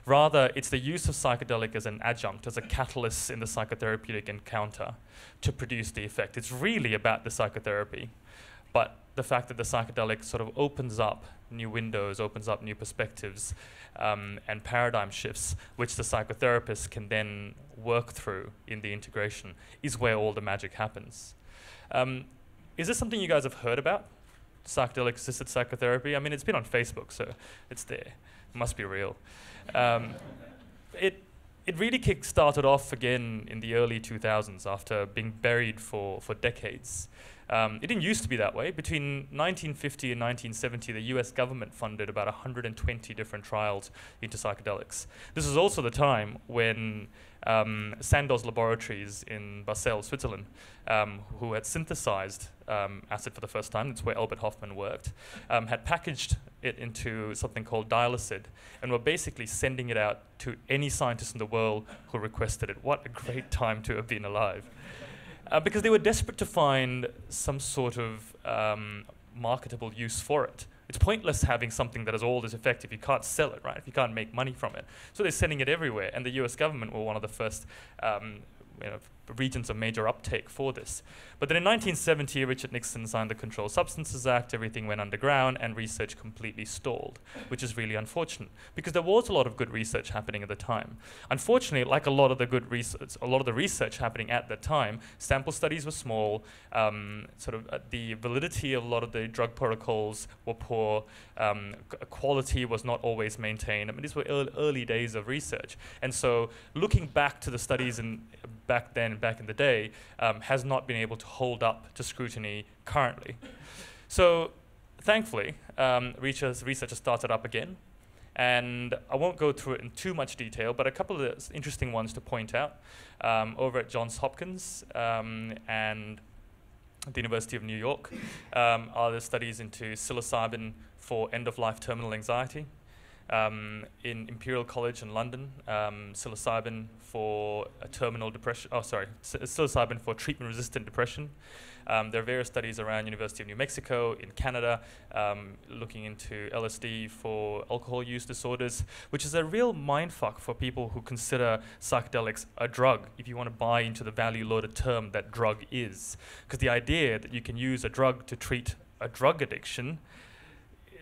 Rather, it's the use of psychedelic as an adjunct, as a catalyst in the psychotherapeutic encounter to produce the effect. It's really about the psychotherapy, but the fact that the psychedelic sort of opens up new windows, opens up new perspectives um, and paradigm shifts, which the psychotherapist can then work through in the integration, is where all the magic happens. Um, is this something you guys have heard about? Psychedelic-assisted psychotherapy? I mean, it's been on Facebook, so it's there. It must be real. Um, it, it really kick-started off again in the early two thousands after being buried for, for decades. Um, it didn't used to be that way. Between nineteen fifty and nineteen seventy, the U S government funded about one hundred twenty different trials into psychedelics. This was also the time when um, Sandoz Laboratories in Basel, Switzerland, um, who had synthesized um, acid for the first time, that's where Albert Hofmann worked, um, had packaged it into something called dialacid, and were basically sending it out to any scientist in the world who requested it. What a great time to have been alive. Uh, because they were desperate to find some sort of um, marketable use for it. It's pointless having something that has all this effect if you can't sell it, right? If you can't make money from it. So they're sending it everywhere, and the U S government were one of the first um, you know, regions of major uptake for this. But then in nineteen seventy, Richard Nixon signed the Controlled Substances Act, everything went underground, and research completely stalled, which is really unfortunate, because there was a lot of good research happening at the time. Unfortunately, like a lot of the good research, a lot of the research happening at that time, sample studies were small, um, sort of uh, the validity of a lot of the drug protocols were poor, um, quality was not always maintained. I mean, these were early, early days of research. And so looking back to the studies in, back then, back in the day, um, has not been able to hold up to scrutiny currently. So thankfully, um, researchers, researchers started up again, and I won't go through it in too much detail, but a couple of the interesting ones to point out. Um, over at Johns Hopkins um, and the University of New York um, are the studies into psilocybin for end-of-life terminal anxiety. Um, in Imperial College in London, um, psilocybin for a terminal depression, oh sorry, psilocybin for treatment-resistant depression. Um, there are various studies around University of New Mexico, in Canada, um, looking into L S D for alcohol use disorders, which is a real mindfuck for people who consider psychedelics a drug, if you want to buy into the value-loaded term that drug is. Because the idea that you can use a drug to treat a drug addiction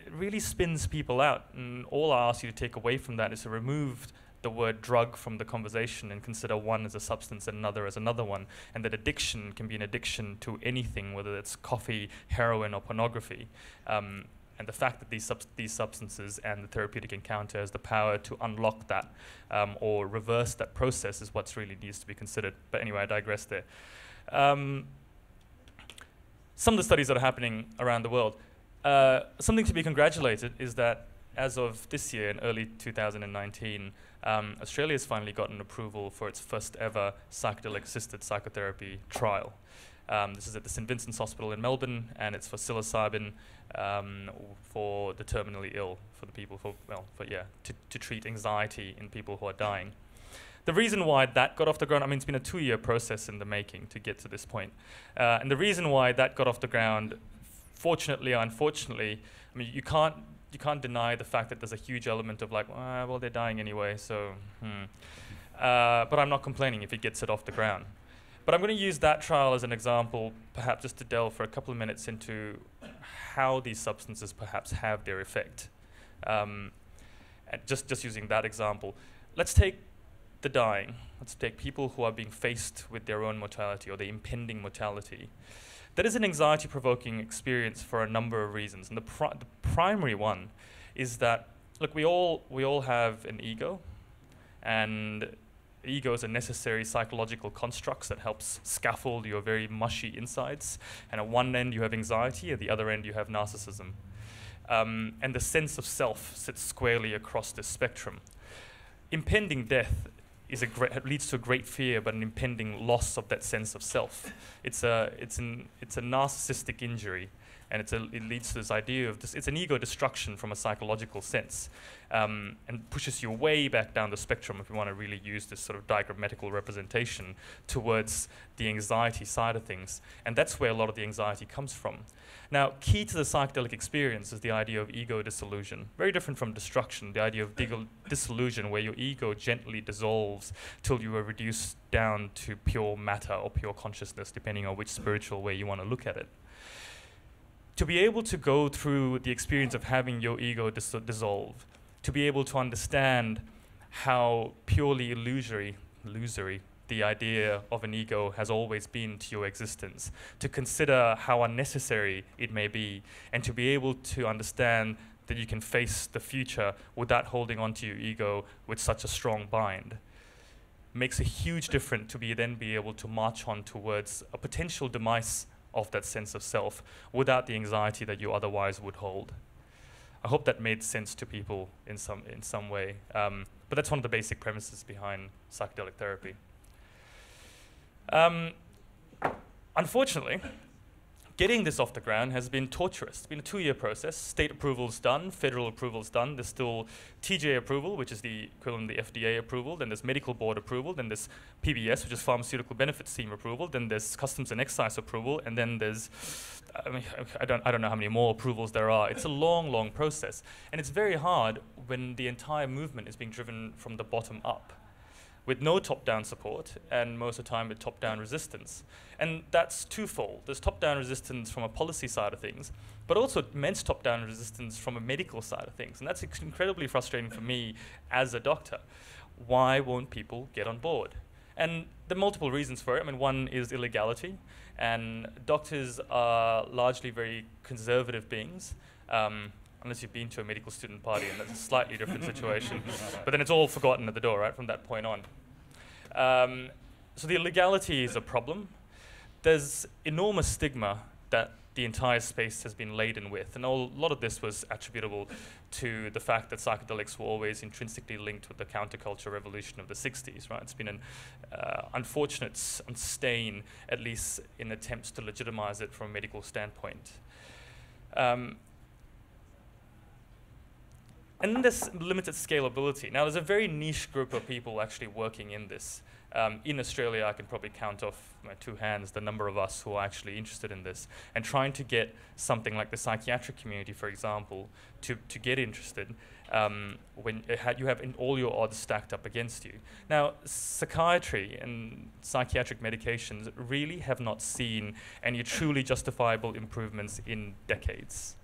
really spins people out, and all I ask you to take away from that is to remove the word drug from the conversation and consider one as a substance and another as another one, and that addiction can be an addiction to anything, whether it's coffee, heroin, or pornography. Um, and the fact that these, sub these substances and the therapeutic encounter has the power to unlock that um, or reverse that process is what's really needs to be considered. But anyway, I digress there. Um, some of the studies that are happening around the world. Uh, something to be congratulated is that as of this year, in early two thousand nineteen, um, Australia's finally gotten approval for its first ever psychedelic-assisted psychotherapy trial. Um, this is at the Saint Vincent's Hospital in Melbourne, and it's for psilocybin um, for the terminally ill, for the people, for, well, for, yeah, to, to treat anxiety in people who are dying. The reason why that got off the ground, I mean, it's been a two-year process in the making to get to this point. Uh, and the reason why that got off the ground, fortunately or unfortunately, I mean, you can't, you can't deny the fact that there's a huge element of like, ah, well, they're dying anyway, so, hmm. Uh, but I'm not complaining if it gets it off the ground. But I'm going to use that trial as an example, perhaps just to delve for a couple of minutes into how these substances perhaps have their effect. Um, and just, just using that example. Let's take the dying. Let's take people who are being faced with their own mortality or the impending mortality. That is an anxiety-provoking experience for a number of reasons. And the, pri the primary one is that, look, we all, we all have an ego, and egos are necessary psychological constructs that helps scaffold your very mushy insides. And at one end you have anxiety, at the other end you have narcissism. Um, and the sense of self sits squarely across this spectrum. Impending death is a great, leads to a great fear, but an impending loss of that sense of self. It's a, it's an, it's a narcissistic injury, and it's a, it leads to this idea of, this, it's an ego destruction from a psychological sense, um, and pushes you way back down the spectrum, if you want to really use this sort of diagrammatical representation, towards the anxiety side of things. And that's where a lot of the anxiety comes from. Now, key to the psychedelic experience is the idea of ego dissolution. Very different from destruction, the idea of dissolution, where your ego gently dissolves till you are reduced down to pure matter or pure consciousness, depending on which spiritual way you want to look at it. To be able to go through the experience of having your ego dis dissolve, to be able to understand how purely illusory, illusory the idea of an ego has always been to your existence, to consider how unnecessary it may be, and to be able to understand that you can face the future without holding onto your ego with such a strong bind. Makes a huge difference to be then be able to march on towards a potential demise of that sense of self without the anxiety that you otherwise would hold. I hope that made sense to people in some, in some way. Um, but that's one of the basic premises behind psychedelic therapy. Um, unfortunately, getting this off the ground has been torturous. It's been a two-year process. State approval's done, federal approval's done. There's still T J approval, which is the equivalent of the F D A approval. Then there's medical board approval. Then there's P B S, which is pharmaceutical benefits scheme approval. Then there's customs and excise approval. And then there's, I mean, I don't, I don't know how many more approvals there are. It's a long, long process. And it's very hard when the entire movement is being driven from the bottom up, with no top-down support, and most of the time with top-down resistance. And that's twofold. There's top-down resistance from a policy side of things, but also immense top-down resistance from a medical side of things. And that's incredibly frustrating for me as a doctor. Why won't people get on board? And there are multiple reasons for it. I mean, one is illegality, and doctors are largely very conservative beings. Um, unless you've been to a medical student party, and that's a slightly different situation. But then it's all forgotten at the door, right, from that point on. Um, so the illegality is a problem. There's enormous stigma that the entire space has been laden with, and a lot of this was attributable to the fact that psychedelics were always intrinsically linked with the counterculture revolution of the sixties, right? It's been an uh, unfortunate stain, at least in attempts to legitimize it from a medical standpoint. Um, And then there's limited scalability. Now, there's a very niche group of people actually working in this. Um, in Australia, I can probably count off my two hands the number of us who are actually interested in this, and trying to get something like the psychiatric community, for example, to, to get interested um, when it ha you have in all your odds stacked up against you. Now, psychiatry and psychiatric medications really have not seen any truly justifiable improvements in decades.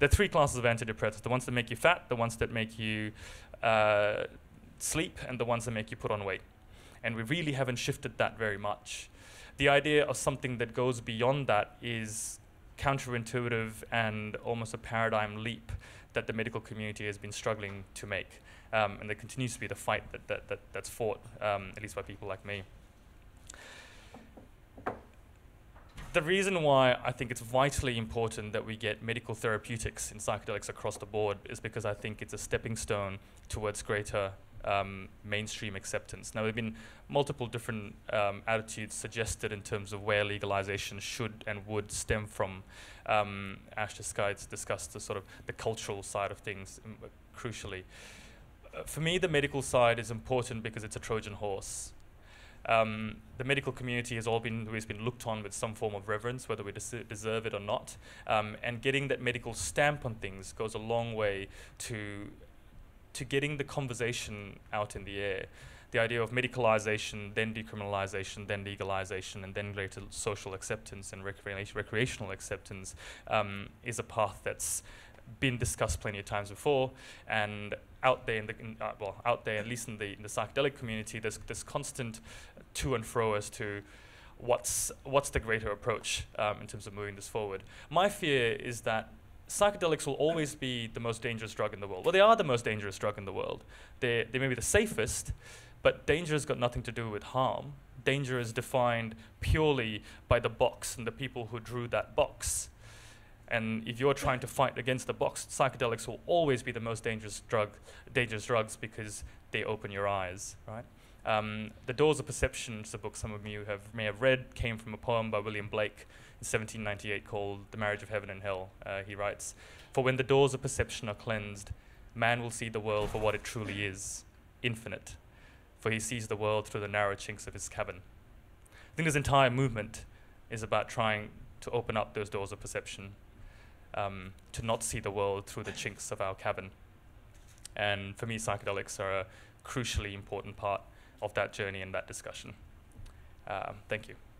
There are three classes of antidepressants: the ones that make you fat, the ones that make you uh, sleep, and the ones that make you put on weight. And we really haven't shifted that very much. The idea of something that goes beyond that is counterintuitive and almost a paradigm leap that the medical community has been struggling to make. Um, and there continues to be the fight that, that, that, that's fought, um, at least by people like me. The reason why I think it's vitally important that we get medical therapeutics in psychedelics across the board is because I think it's a stepping stone towards greater um, mainstream acceptance. Now, there have been multiple different um, attitudes suggested in terms of where legalization should and would stem from. Um, Ash discussed the sort of the cultural side of things, um, crucially. Uh, for me, the medical side is important because it's a Trojan horse. Um, the medical community has all been, always been looked on with some form of reverence, whether we des- deserve it or not. Um, and getting that medical stamp on things goes a long way to, to getting the conversation out in the air. The idea of medicalization, then decriminalization, then legalization, and then later social acceptance and recre- recreational acceptance um, is a path that's been discussed plenty of times before, and out there in the in, uh, well, out there at least in the in the psychedelic community, there's this constant to and fro as to what's what's the greater approach um, in terms of moving this forward. My fear is that psychedelics will always be the most dangerous drug in the world. Well, they are the most dangerous drug in the world. They they may be the safest, but danger has got nothing to do with harm. Danger is defined purely by the box and the people who drew that box. And if you're trying to fight against the box, psychedelics will always be the most dangerous drug, dangerous drugs, because they open your eyes, right? Um, the Doors of Perception, it's a book some of you have, may have read, came from a poem by William Blake in seventeen ninety-eight called The Marriage of Heaven and Hell. Uh, he writes, "For when the doors of perception are cleansed, man will see the world for what it truly is, infinite. For he sees the world through the narrow chinks of his cabin." I think this entire movement is about trying to open up those doors of perception, Um, to not see the world through the chinks of our cabin. And for me, psychedelics are a crucially important part of that journey and that discussion. Um, thank you.